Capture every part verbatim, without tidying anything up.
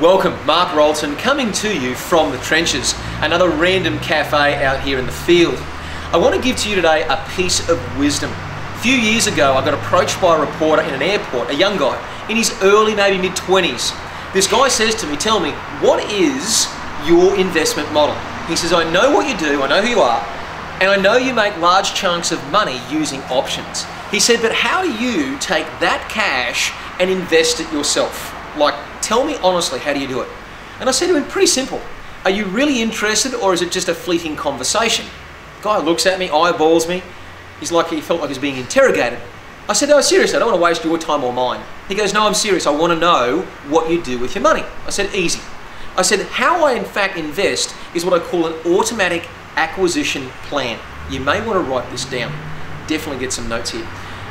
Welcome, Mark Rolton, coming to you from the trenches, another random cafe out here in the field. I want to give to you today a piece of wisdom. A few years ago, I got approached by a reporter in an airport, a young guy, in his early, maybe mid-twenties. This guy says to me, tell me, what is your investment model? He says, I know what you do, I know who you are, and I know you make large chunks of money using options. He said, but how do you take that cash and invest it yourself? Like, tell me honestly, how do you do it? And I said to him, pretty simple. Are you really interested, or is it just a fleeting conversation? The guy looks at me, eyeballs me. He's like, he felt like he was being interrogated. I said, no, seriously, I don't want to waste your time or mine. He goes, no, I'm serious. I want to know what you do with your money. I said, easy. I said, how I in fact invest is what I call an automatic acquisition plan. You may want to write this down. Definitely get some notes here.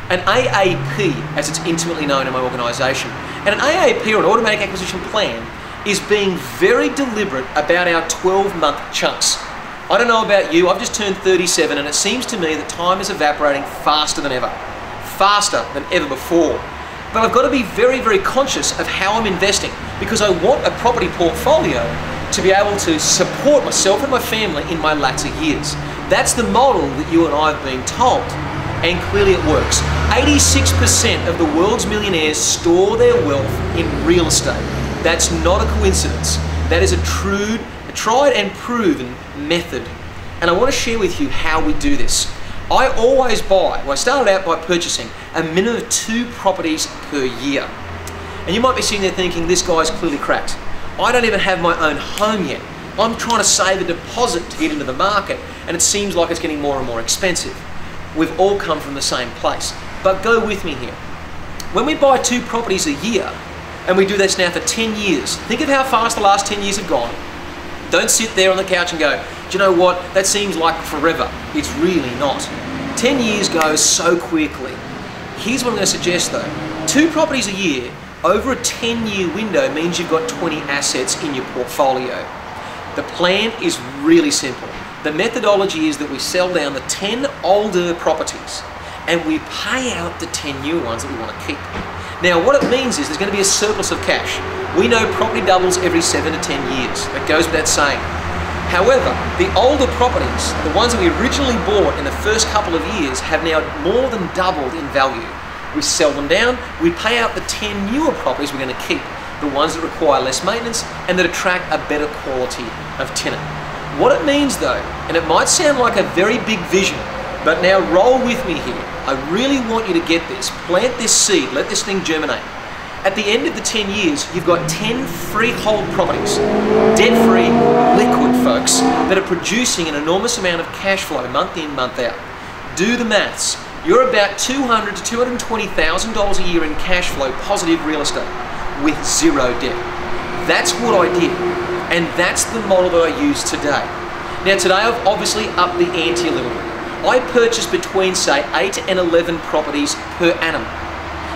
An A A P, as it's intimately known in my organisation, and an A A P, or an automatic acquisition plan, is being very deliberate about our twelve month chunks. I don't know about you, I've just turned thirty-seven, and it seems to me that time is evaporating faster than ever, faster than ever before. But I've got to be very, very conscious of how I'm investing, because I want a property portfolio to be able to support myself and my family in my latter years. That's the model that you and I have been told. And clearly it works. eighty-six percent of the world's millionaires store their wealth in real estate. That's not a coincidence. That is a true, a tried and proven method. And I want to share with you how we do this. I always buy, well I started out by purchasing a minimum of two properties per year. And you might be sitting there thinking, this guy's clearly cracked. I don't even have my own home yet. I'm trying to save a deposit to get into the market, and it seems like it's getting more and more expensive. We've all come from the same place. But go with me here. When we buy two properties a year, and we do this now for ten years, think of how fast the last ten years have gone. Don't sit there on the couch and go, do you know what, that seems like forever. It's really not. ten years goes so quickly. Here's what I'm going to suggest though. Two properties a year over a ten year window means you've got twenty assets in your portfolio. The plan is really simple. The methodology is that we sell down the ten older properties and we pay out the ten new ones that we want to keep. Now what it means is there's going to be a surplus of cash. We know property doubles every seven to ten years. That goes without saying. However, the older properties, the ones that we originally bought in the first couple of years, have now more than doubled in value. We sell them down, we pay out the ten newer properties we're going to keep, the ones that require less maintenance and that attract a better quality of tenant. What it means though, and it might sound like a very big vision, but now roll with me here. I really want you to get this. Plant this seed, let this thing germinate. At the end of the ten years, you've got ten freehold properties, debt-free, liquid folks, that are producing an enormous amount of cash flow month in, month out. Do the maths. You're about two hundred thousand to two hundred twenty thousand dollars a year in cash flow, positive real estate, with zero debt. That's what I did. And that's the model that I use today. Now today I've obviously upped the ante a little bit. I purchase between say eight and eleven properties per annum.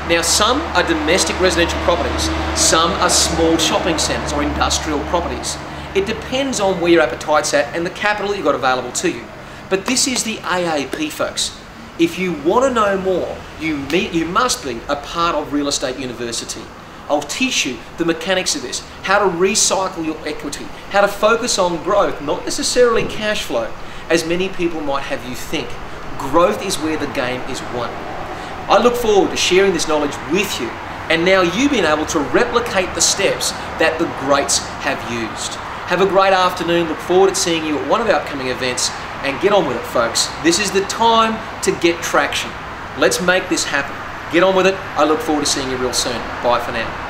Now some are domestic residential properties, some are small shopping centres or industrial properties. It depends on where your appetite's at and the capital you've got available to you. But this is the A A P folks. If you want to know more, you, meet, you must be a part of Real Estate University. I'll teach you the mechanics of this, how to recycle your equity, how to focus on growth, not necessarily cash flow, as many people might have you think. Growth is where the game is won. I look forward to sharing this knowledge with you, and now you being able to replicate the steps that the greats have used. Have a great afternoon, look forward to seeing you at one of our upcoming events, and get on with it folks. This is the time to get traction. Let's make this happen. Get on with it. I look forward to seeing you real soon. Bye for now.